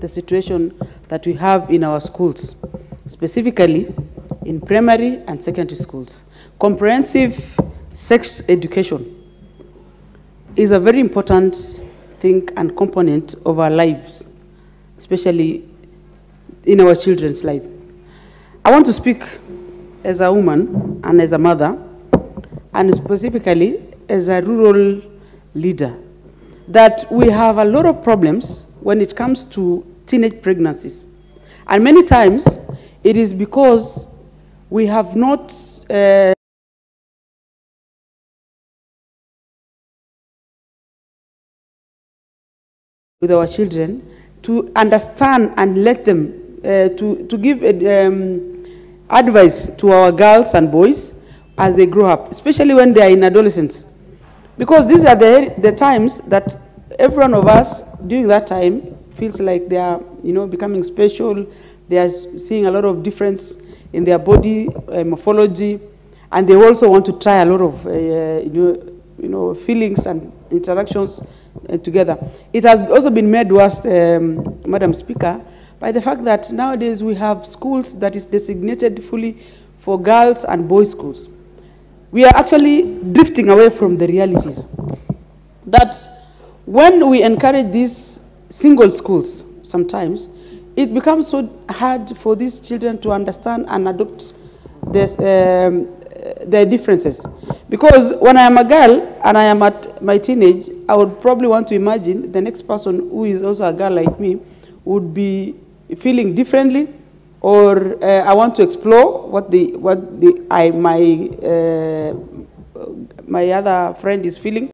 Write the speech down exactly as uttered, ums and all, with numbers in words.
The situation that we have in our schools, specifically in primary and secondary schools. Comprehensive sex education is a very important thing and component of our lives, especially in our children's life. I want to speak as a woman and as a mother, and specifically as a rural leader, that we have a lot of problems when it comes to teenage pregnancies. And many times, it is because we have not uh, with our children to understand and let them, uh, to, to give um, advice to our girls and boys as they grow up, especially when they are in adolescence. Because these are the, the times that every one of us during that time feels like they are, you know, becoming special. They are seeing a lot of difference in their body uh, morphology, and they also want to try a lot of, uh, you know, you know, feelings and interactions uh, together. It has also been made worse, um, Madam Speaker, by the fact that nowadays we have schools that is designated fully for girls and boys schools. We are actually drifting away from the realities that when we encourage these single schools, sometimes it becomes so hard for these children to understand and adopt this, um, their differences. Because when I am a girl and I am at my teenage, I would probably want to imagine the next person who is also a girl like me would be feeling differently, or uh, I want to explore what the what the I my uh, my other friend is feeling.